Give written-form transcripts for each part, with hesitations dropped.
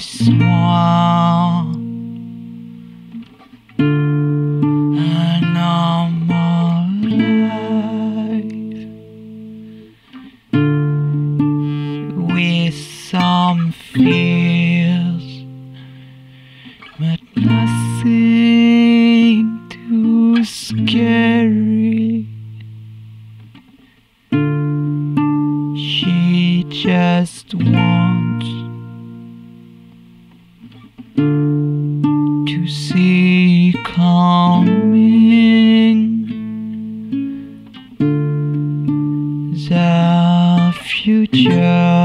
laisse-moi un homme alive with some fears, but nothing too scary. She just wants to see coming the future.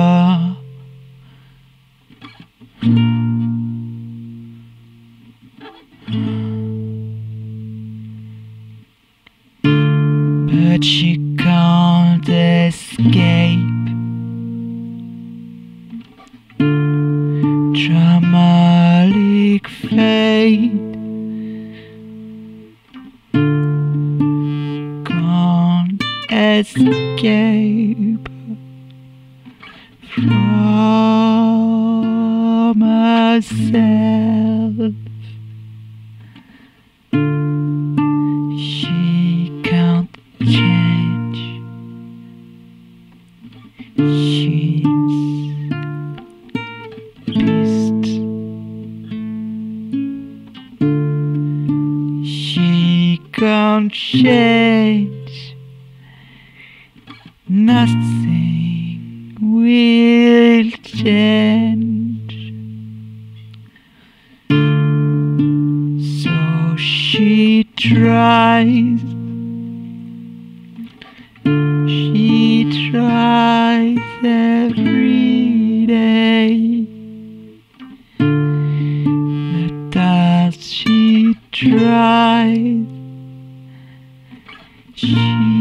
But she can't escape dramatic fate. Can't escape from herself. She can't change. She's beast. She can't change. Nothing will change. So she tries. She tries every day. But as she tries, she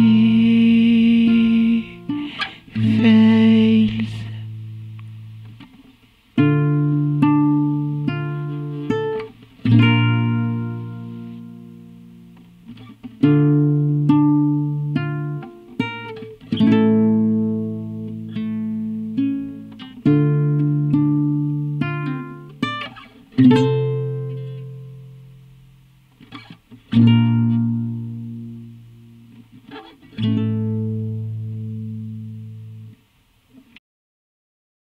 fails.